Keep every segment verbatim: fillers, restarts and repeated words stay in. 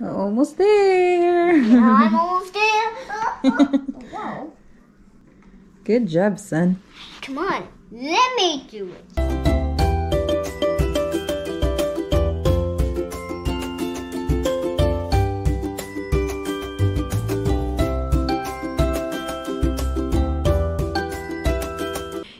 We're almost there. Yeah, I'm almost there. Whoa. Good job, son. Come on, let me do it.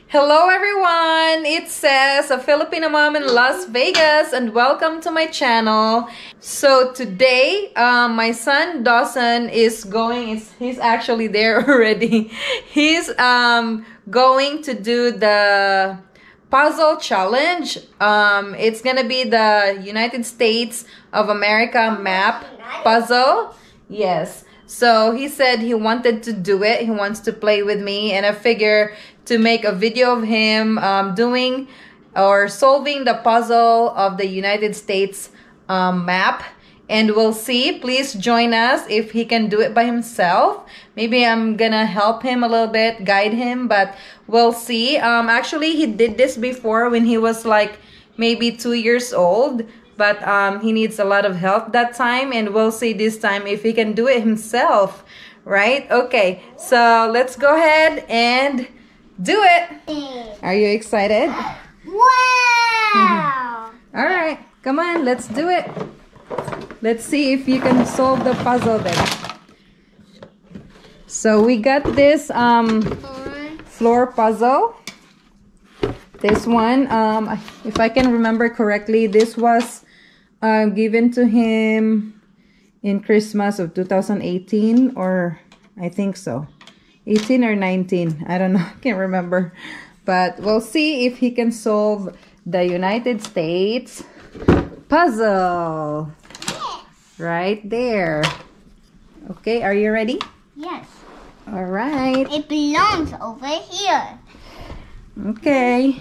Hello everyone, it's C E S, a Filipino mom in Las Vegas, and welcome to my channel. So today, um, my son Dawson is going, is, he's actually there already. He's um, going to do the puzzle challenge. Um, it's gonna be the United States of America map puzzle. Yes. So he said he wanted to do it. He wants to play with me, and I figure to make a video of him um, doing or solving the puzzle of the United States um, map. And we'll see. Please join us if he can do it by himself. Maybe I'm gonna help him a little bit, guide him, but we'll see. Um, actually, he did this before when he was like maybe two years old. But um, he needs a lot of help that time, and we'll see this time if he can do it himself, right? Okay, so let's go ahead and do it. Are you excited? Wow! All right, come on, let's do it. Let's see if you can solve the puzzle then. So we got this um, floor puzzle. This one, um, if I can remember correctly, this was... Uh, given to him in Christmas of two thousand eighteen, or I think so, eighteen or nineteen, I don't know, I can't remember, but we'll see if he can solve the United States puzzle. Yes. Right there. Okay, are you ready? Yes. All right. It belongs over here. Okay.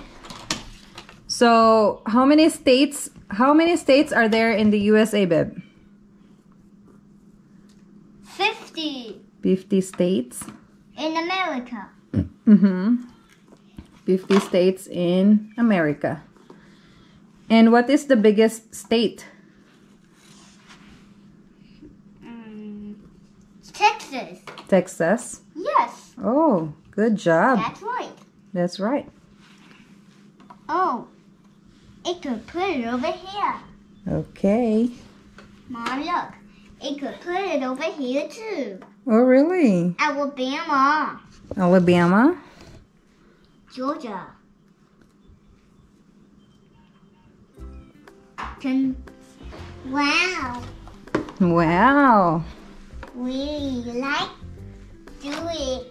So, how many states, how many states are there in the U S A, babe? fifty. fifty states? In America. Mm-hmm. fifty states in America. And what is the biggest state? Um, Texas. Texas? Yes. Oh, good job. That's right. That's right. Oh. It could put it over here. Okay. Mom, look. It could put it over here too. Oh, really? Alabama. Alabama? Georgia. Can... Wow. Wow. We like do it.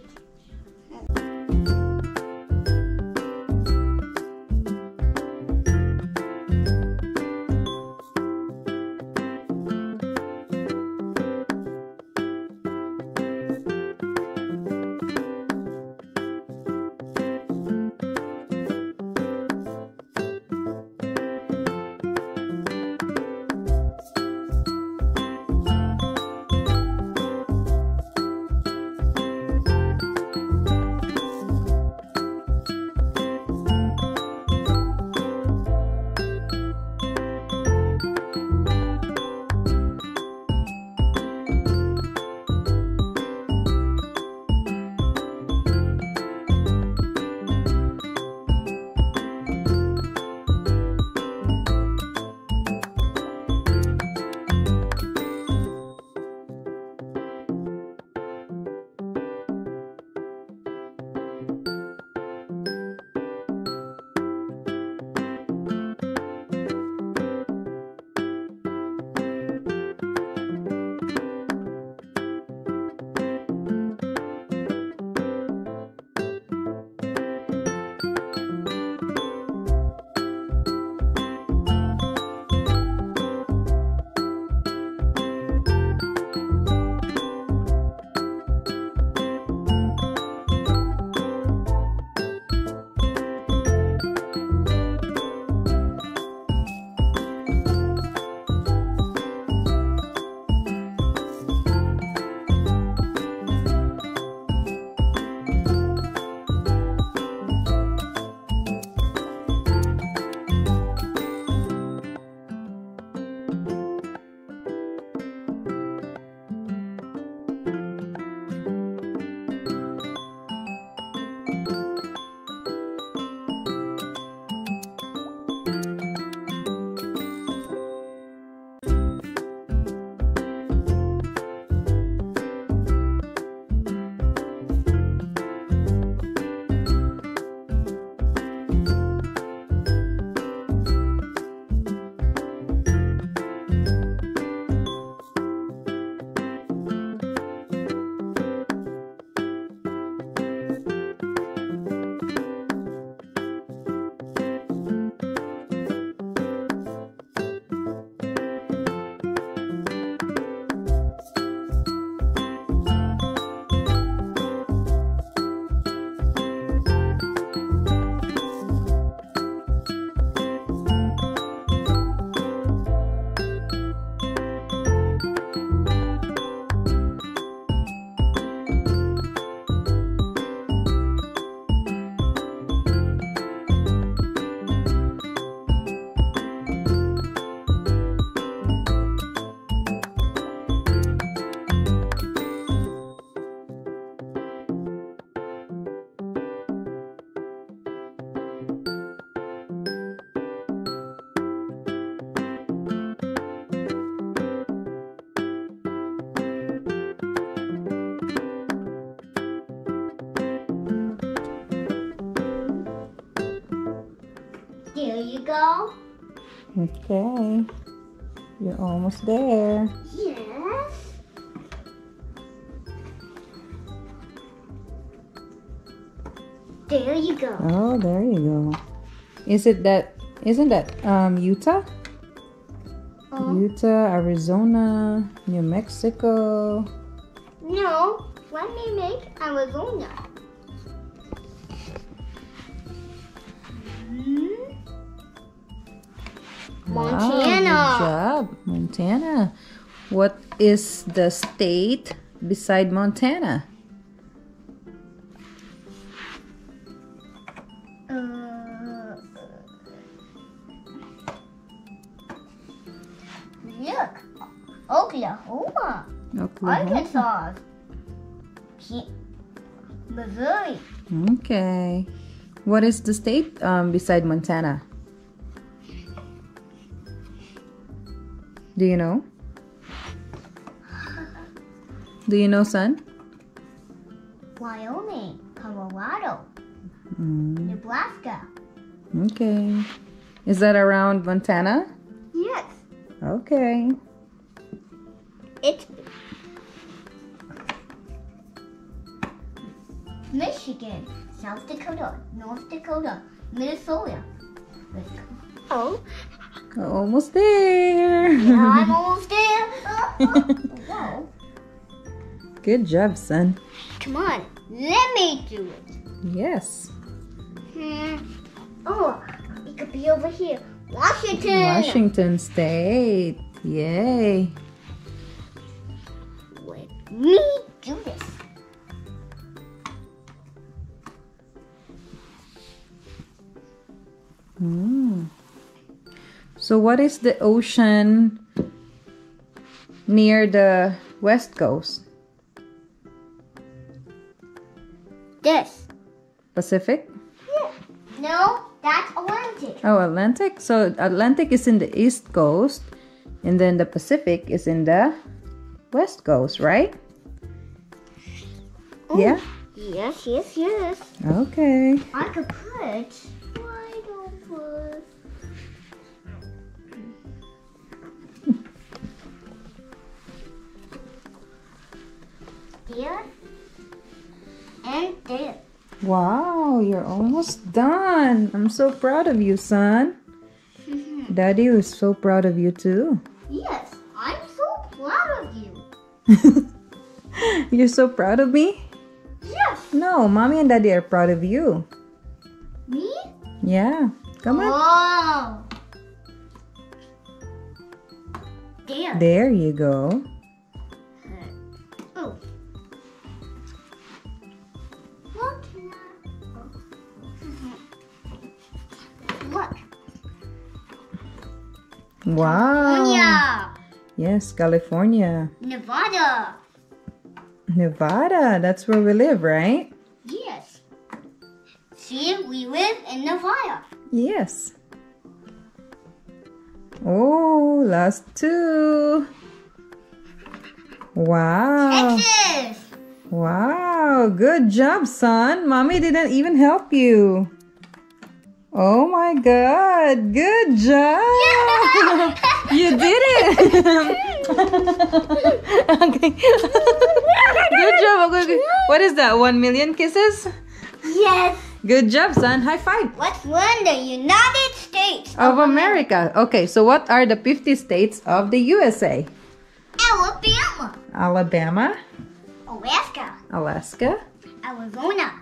Okay, you're almost there. Yes. There you go. Oh, there you go. Is it that? Isn't that um, Utah? Oh. Utah, Arizona, New Mexico. No, let me make Arizona. Montana. Wow, good job, Montana. What is the state beside Montana? Uh, look, Oklahoma, Oklahoma. Arkansas, Missouri. Okay. What is the state um, beside Montana? Do you know? Do you know, son? Wyoming, Colorado, mm. Nebraska. Okay. Is that around Montana? Yes. Okay. It's Michigan, South Dakota, North Dakota, Minnesota. Oh. Almost there. Yeah, I'm almost there. Whoa. Good job, son. Come on, let me do it. Yes. Hmm. Oh, it could be over here. Washington. Washington State. Yay. Let me do this. Hmm. So what is the ocean near the west coast? This. Pacific? Yeah. No, that's Atlantic. Oh, Atlantic. So Atlantic is in the east coast, and then the Pacific is in the west coast, right? Ooh. Yeah? Yes, yes, yes. Okay. I could put... Here and there. Wow, you're almost done. I'm so proud of you, son. Mm-hmm. Daddy was so proud of you too. Yes, I'm so proud of you. You're so proud of me? Yes. No, Mommy and Daddy are proud of you. Me? Yeah. Come on. Oh. There. There you go. Wow. California. Yes, California. Nevada. Nevada. That's where we live, right? Yes. See, we live in Nevada. Yes. Oh, last two. Wow. Texas. Wow. Good job, son. Mommy didn't even help you. Oh my God, good job! Yeah. You did it! Okay. Good job. What is that, one million kisses? Yes. Good job, son. High five. Let's learn the United States of, of America. America. Okay, so what are the fifty states of the U S A? Alabama. Alabama. Alaska. Alaska. Arizona.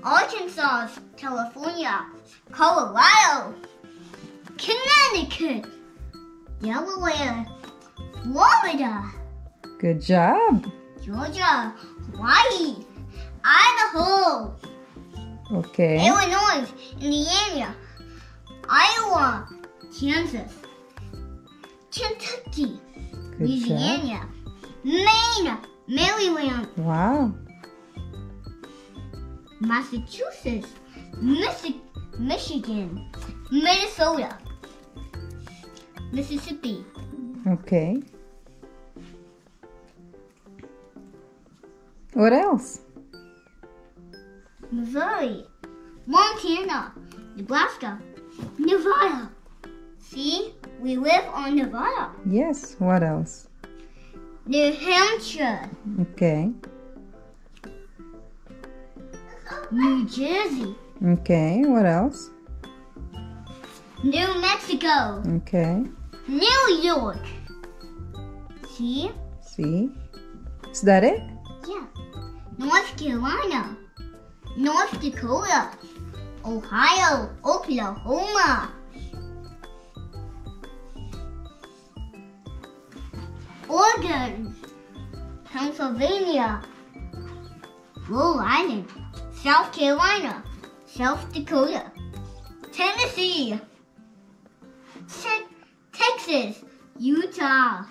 Arkansas, California, Colorado, Connecticut, Delaware, Florida. Good job. Georgia, Hawaii, Idaho. Okay. Illinois, Indiana, Iowa, Kansas, Kentucky, Good Louisiana, job. Maine, Maryland. Wow. Massachusetts, Michi Michigan, Minnesota, Mississippi. Okay. What else? Missouri, Montana, Nebraska, Nevada, See, we live on Nevada. Yes, what else? New Hampshire. Okay. New Jersey. Okay, what else? New Mexico. Okay. New York. See? See? Is that it? Yeah. North Carolina. North Dakota. Ohio. Oklahoma. Oregon. Pennsylvania. Rhode Island. South Carolina. South Dakota. Tennessee. Te- Texas. Utah.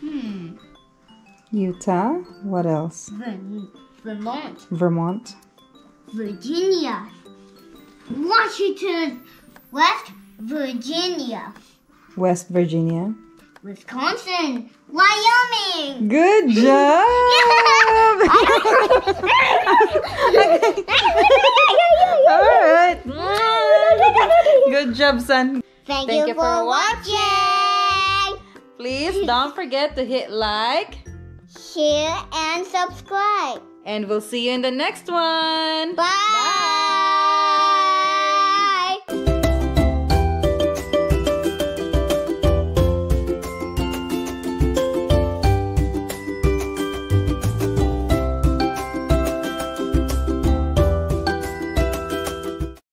hmm. Utah. What else? Ver- Vermont. Vermont. Virginia. Washington. West Virginia. West Virginia. Wisconsin. Wyoming. Good job. All right. Good job, son. Thank, Thank you, you for watching. watching. Please don't forget to hit like, share, and subscribe. And we'll see you in the next one. Bye. Bye.